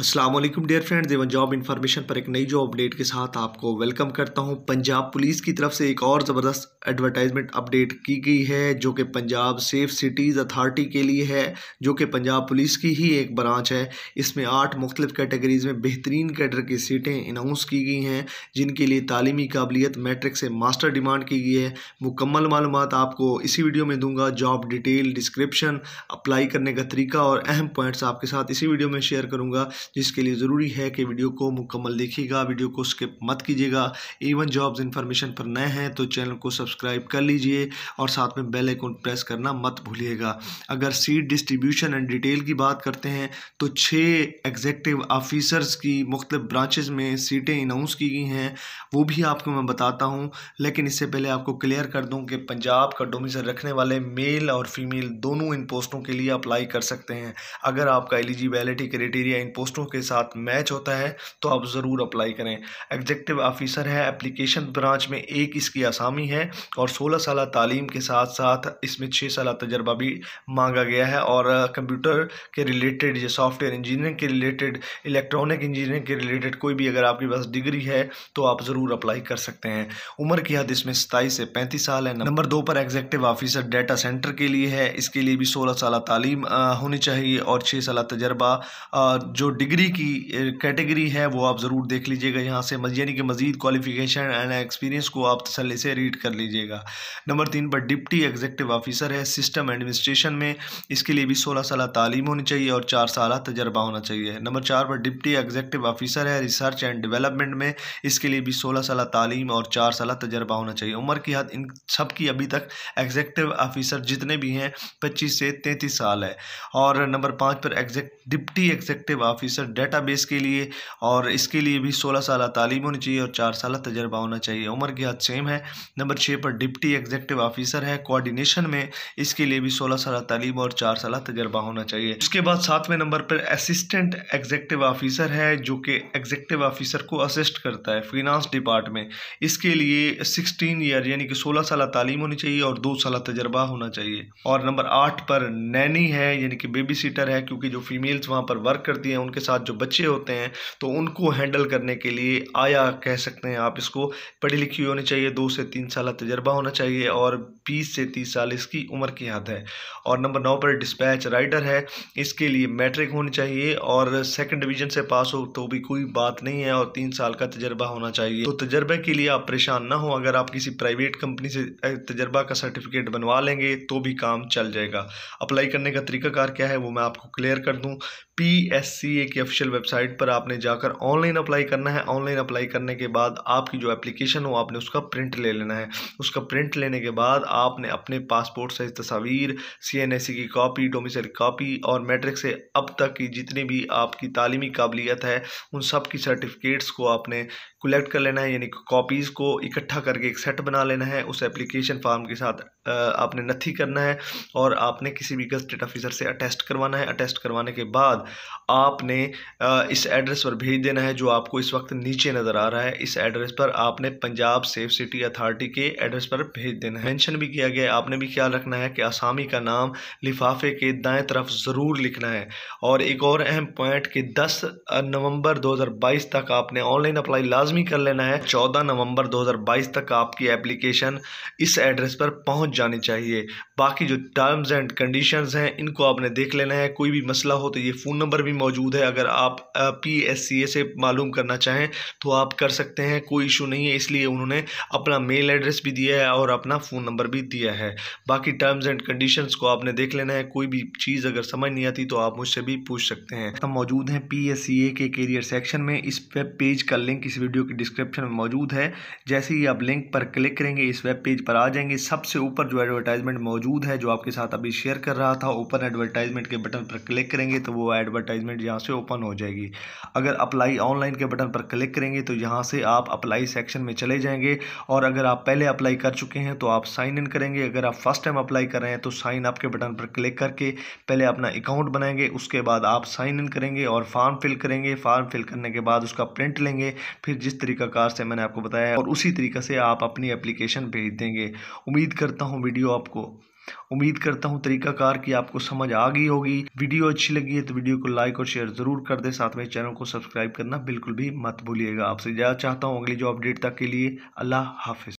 अस्सलाम वालेकुम dear friends, A one job information पर एक नई जॉब अपडेट के साथ आपको वेलकम करता हूं। पंजाब पुलिस की तरफ से एक और ज़बरदस्त एडवर्टाइजमेंट अपडेट की गई है जो कि पंजाब सेफ सिटीज़ अथॉरिटी के लिए है, जो कि पंजाब पुलिस की ही एक ब्रांच है। इसमें 8 मुख्तलिफ कैटेगरीज़ में बेहतरीन कैडर की सीटें अनाउंस की गई हैं, जिनके लिए तालीमी काबिलियत मैट्रिक से मास्टर डिमांड की गई है। मुकम्मल मालूमात आपको इसी वीडियो में दूँगा, जॉब डिटेल, डिस्क्रिप्शन, अप्लाई करने का तरीका और अहम पॉइंट्स आपके साथ इसी वीडियो में शेयर करूँगा, जिसके लिए ज़रूरी है कि वीडियो को मुकम्मल देखिएगा, वीडियो को स्किप मत कीजिएगा। A1 जॉब्स इन्फॉर्मेशन पर नए हैं तो चैनल को सब्सक्राइब कर लीजिए और साथ में बेल आइकन प्रेस करना मत भूलिएगा। अगर सीट डिस्ट्रीब्यूशन एंड डिटेल की बात करते हैं तो 6 एग्जेक्टिव ऑफिसर्स की मुख्तलिफ ब्रांचेज़ में सीटें अनाउंस की गई हैं, वो भी आपको मैं बताता हूँ। लेकिन इससे पहले आपको क्लियर कर दूँ कि पंजाब का डोमिसाइल रखने वाले मेल और फीमेल दोनों इन पोस्टों के लिए अप्लाई कर सकते हैं। अगर आपका एलिजिबिलिटी क्राइटेरिया इन पोस्टों के साथ मैच होता है तो आप ज़रूर अप्लाई करें। एग्जेक्टिव ऑफिसर है, एप्लीकेशन ब्रांच में एक इसकी आसामी है और 16 साल तालीम के साथ साथ इसमें 6 साल तजर्बा भी मांगा गया है। और कंप्यूटर के रिलेटेड या सॉफ्टवेयर इंजीनियरिंग के रिलेटेड, इलेक्ट्रॉनिक इंजीनियरिंग के रिलेटेड कोई भी अगर आपके पास डिग्री है तो आप ज़रूर अप्लाई कर सकते हैं। उम्र की हद इसमें 27 से 35 साल है। नंबर 2 पर एग्जेक्टिव ऑफिसर डाटा सेंटर के लिए है, इसके लिए भी 16 साल तालीम होनी चाहिए और 6 साल तजर्बा। जो डिग्री की कैटेगरी है वो आप ज़रूर देख लीजिएगा यहाँ से, यानी कि मज़ीद क्वालिफिकेशन एंड एक्सपीरियंस को आप तसल्ली से रीड कर लीजिएगा। नंबर 3 पर डिप्टी एग्जेक्टिव ऑफिसर है, सिस्टम एडमिनिस्ट्रेशन में, इसके लिए भी 16 साल तालीम होनी चाहिए और 4 साल तजर्बा होना चाहिए। नंबर 4 पर डिप्टी एग्जेक्टिव ऑफिसर है, रिसर्च एंड डेवलपमेंट में, इसके लिए भी 16 साल तालीम और 4 साल तजर्बा होना चाहिए। उम्र की हद इन सब की अभी तक एग्जेक्टिव ऑफिसर जितने भी हैं 25 से 33 साल है। और नंबर 5 पर डिप्टी एग्जेक्टिव ऑफिसर डेटाबेस के लिए, और इसके लिए भी 16 साल तालीम होनी चाहिए और 4 साल तजर्बा होना चाहिए। उम्र की हद सेम है। नंबर 6 पर डिप्टी एग्जेक्टिव ऑफिसर है, कोऑर्डिनेशन में, इसके लिए भी 16 साल तालीम और 4 साल तजर्बा होना चाहिए। उसके बाद 7वें नंबर पर असिस्टेंट एग्जेक्टिव ऑफिसर है, जो कि एग्जेक्टिव ऑफिसर को असिस्ट करता है फिनांस डिपार्ट में, इसके लिए 16 ईयर यानी कि 16 साल तालीम होनी चाहिए और 2 साल तजर्बा होना चाहिए। और नंबर 8 पर नैनी है, यानी कि बेबी सीटर है, क्योंकि जो फीमेल्स वहाँ पर वर्क करती हैं उनके साथ जो बच्चे होते हैं तो उनको हैंडल करने के लिए आया कह सकते हैं आप इसको। पढ़ी लिखी होनी चाहिए, 2 से 3 साल तजर्बा होना चाहिए और 20 से 30 साल इसकी उम्र की हद है। और नंबर 9 पर डिस्पैच राइडर है, इसके लिए मैट्रिक होनी चाहिए और 2nd डिवीज़न से पास हो तो भी कोई बात नहीं है और 3 साल का तजर्बा होना चाहिए। तो तजर्बे के लिए आप परेशान ना हो, अगर आप किसी प्राइवेट कंपनी से तजर्बा का सर्टिफिकेट बनवा लेंगे तो भी काम चल जाएगा। अप्लाई करने का तरीकाकार क्या है वो मैं आपको क्लियर कर दूँ। PSCA की ऑफिशियल वेबसाइट पर आपने जाकर ऑनलाइन अप्लाई करना है। ऑनलाइन अप्लाई करने के बाद आपकी जो एप्लीकेशन हो आपने उसका प्रिंट ले लेना है। उसका प्रिंट लेने के बाद आपने अपने पासपोर्ट साइज तस्वीर, CNIC की कॉपी, डोमिसाइल कॉपी और मैट्रिक से अब तक की जितनी भी आपकी तालीमी काबिलियत है उन सब की सर्टिफिकेट्स को आपने कलेक्ट कर लेना है, यानी कॉपीज़ को इकट्ठा करके एक सेट बना लेना है। उस एप्लीकेशन फॉर्म के साथ आपने नथी करना है और आपने किसी भी गज़ट ऑफिसर से अटेस्ट करवाना है। अटेस्ट करवाने के बाद आपने इस एड्रेस पर भेज देना है जो आपको इस वक्त नीचे नज़र आ रहा है। इस एड्रेस पर आपने पंजाब सेफ सिटी अथॉरिटी के एड्रेस पर भेज देना है। मेंशन भी किया गया है, आपने भी ख्याल रखना है कि आसामी का नाम लिफाफे के दाएँ तरफ ज़रूर लिखना है। और एक और अहम पॉइंट कि 10 नवंबर 2022 तक आपने ऑनलाइन अप्लाई लाजमी कर लेना है। 14 नवंबर 2022 तक आपकी एप्लीकेशन इस एड्रेस पर पहुँच जानी चाहिए। बाकी जो टर्म्स एंड कंडीशंस हैं इनको आपने देख लेना है। कोई भी मसला हो तो ये फ़ोन नंबर भी मौजूद है, अगर आप PSCA से मालूम करना चाहें तो आप कर सकते हैं, कोई इशू नहीं है। इसलिए उन्होंने अपना मेल एड्रेस भी दिया है और अपना फ़ोन नंबर भी दिया है। बाकी टर्म्स एंड कंडीशंस को आपने देख लेना है। कोई भी चीज़ अगर समझ नहीं आती तो आप मुझसे भी पूछ सकते हैं। हम मौजूद हैं PSCA के कैरियर सेक्शन में। इस वेब पेज का लिंक इस वीडियो के डिस्क्रिप्शन में मौजूद है। जैसे ही आप लिंक पर क्लिक करेंगे इस वेब पेज पर आ जाएंगे। सबसे ऊपर जो एडवर्टाइजमेंट मौजूद है जो आपके साथ अभी शेयर कर रहा था, ओपन एडवर्टाइजमेंट के बटन पर क्लिक करेंगे तो वो एडवर्टाइजमेंट यहाँ से ओपन हो जाएगी। अगर अप्लाई ऑनलाइन के बटन पर क्लिक करेंगे तो यहाँ से आप अप्लाई सेक्शन में चले जाएंगे। और अगर आप पहले अप्लाई कर चुके हैं तो आप साइन इन करेंगे। अगर आप फर्स्ट टाइम अप्लाई कर रहे हैं तो साइन अप के बटन पर क्लिक करके पहले अपना अकाउंट बनाएंगे, उसके बाद आप साइन इन करेंगे और फॉर्म फिल करेंगे। फॉर्म फिल करने के बाद उसका प्रिंट लेंगे, फिर जिस तरीकाकार से मैंने आपको बताया और उसी तरीका से आप अपनी एप्लीकेशन भेज देंगे। उम्मीद करता हूँ वीडियो आपको उम्मीद करता हूँ तरीकाकार की आपको समझ आ गई होगी। वीडियो अच्छी लगी है तो वीडियो को लाइक और शेयर ज़रूर कर दें, साथ में चैनल को सब्सक्राइब करना बिल्कुल भी मत भूलिएगा। आपसे इजाज़त चाहता हूँ अगली जॉब अपडेट तक के लिए। अल्लाह हाफिज़।